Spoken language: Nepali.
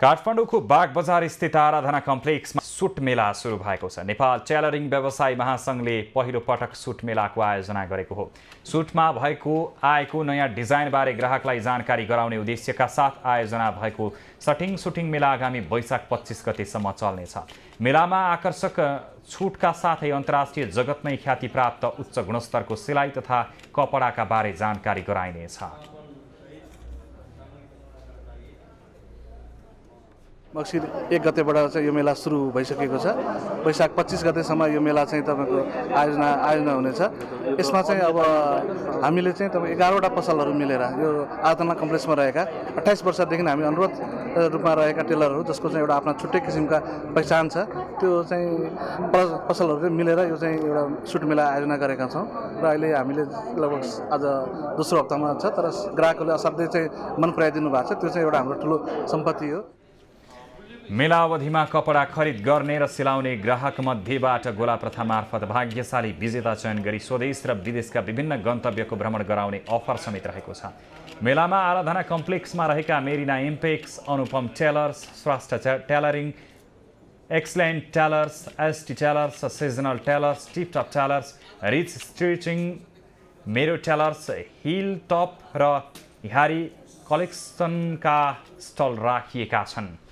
काठमाडौँको बागबजार स्थित आराधना कम्पलेक्समा सुट मेला सुरु भएको छ। नेपाल चेलरिंग व्यवसाय महासंघले पहिलो पटक सुट मेलाको आयोजना गरेको हो। सुटमा भएको आएको नयाँ डिजाइन बारे ग्राहकलाई जानकारी गराउने उद्देश्यका साथ आयोजना भएको सटिङ सुटिङ मेला आगामी वैशाख 25 गतेसम्म चल्नेछ। मेलामा आकर्षक छुटका साथै अन्तर्राष्ट्रिय जगतमै ख्याति प्राप्त उच्च गुणस्तरको सिलाइ तथा कपडाका बारे जानकारी गराइनेछ। मक्सिर 1 गतेबाट चाहिँ यो मेला सुरु भइसकेको छ। वैशाख 25 गतेसम्म यो मेला चाहिँ तपाईको आयोजना हुनेछ। यसमा चाहिँ अब हामीले चाहिँ तब 11 वटा पसलहरू मिलेर यो आराधना कम्पलेक्समा रहेका 28 वर्षदेखि हामी अनुरोध रुपमा रहेका टेलरहरू जसको चाहिँ एउटा आफ्नो छुट्टै किसिमका पहिचान छ, त्यो चाहिँ पसलहरू मिलेर यो चाहिँ एउटा सुट मेला आयोजना गरेका छौं र अहिले हामीले लगभग आज दोस्रो हप्तामा छ। तर ग्राहकहरूले असाध्यै चाहिँ मन पराइदिनु भएको छ, त्यो चाहिँ एउटा हाम्रो ठूलो सम्पत्ति हो। मेला अवधिमा कपडा खरिद गर्ने र सिलाउने ग्राहक मध्येबाट गोला प्रथा मार्फत भाग्यशाली विजेता चयन गरी स्वदेश र विदेशका विभिन्न गन्तव्यको भ्रमण गराउने अफर समेत रहेको छ। मेलामा आराधना कम्प्लेक्समा रहेका Marina Ampex, Anupam tailors, श्रष्टा tailoring, excellent tailors, ST tailors, seasonal tailors, tip top tailors, rich stitching, मेरो टेलर्स, हिल टप र हिहारी कलेक्सनका स्टल राखिएका छन्।